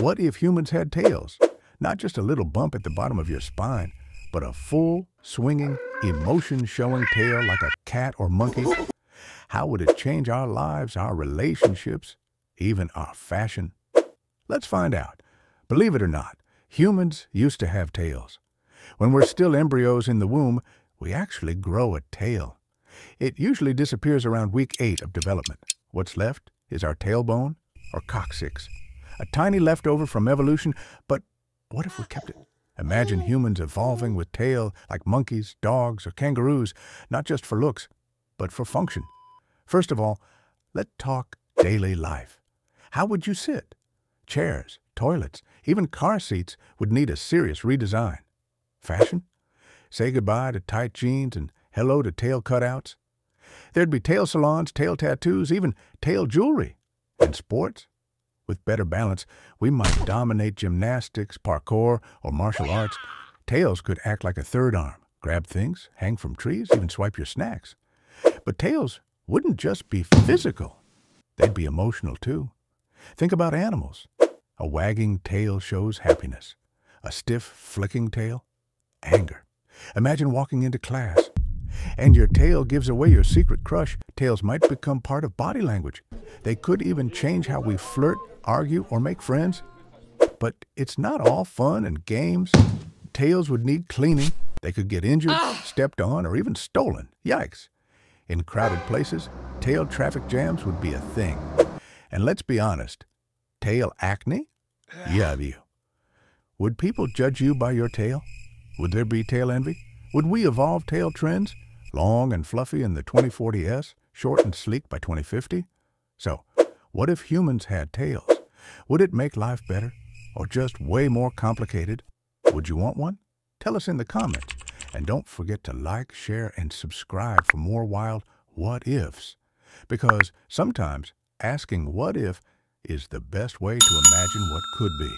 What if humans had tails? Not just a little bump at the bottom of your spine, but a full, swinging, emotion-showing tail like a cat or monkey? How would it change our lives, our relationships, even our fashion? Let's find out. Believe it or not, humans used to have tails. When we're still embryos in the womb, we actually grow a tail. It usually disappears around week 8 of development. What's left is our tailbone or coccyx, a tiny leftover from evolution, but what if we kept it? Imagine humans evolving with tail like monkeys, dogs, or kangaroos, not just for looks, but for function. First of all, let's talk daily life. How would you sit? Chairs, toilets, even car seats would need a serious redesign. Fashion? Say goodbye to tight jeans and hello to tail cutouts. There'd be tail salons, tail tattoos, even tail jewelry. And sports? With better balance, we might dominate gymnastics, parkour, or martial arts. Tails could act like a third arm, grab things, hang from trees, even swipe your snacks. But tails wouldn't just be physical. They'd be emotional, too. Think about animals. A wagging tail shows happiness. A stiff, flicking tail? Anger. Imagine walking into class, and your tail gives away your secret crush. Tails might become part of body language. They could even change how we flirt, argue, or make friends. But it's not all fun and games. Tails would need cleaning. They could get injured, stepped on, or even stolen. Yikes. In crowded places, tail traffic jams would be a thing. And let's be honest, tail acne? Yeah, you. Would people judge you by your tail? Would there be tail envy? Would we evolve tail trends? Long and fluffy in the 2040s, short and sleek by 2050? So, what if humans had tails? Would it make life better, or just way more complicated? Would you want one? Tell us in the comments. And don't forget to like, share, and subscribe for more wild what ifs. Because sometimes asking what if is the best way to imagine what could be.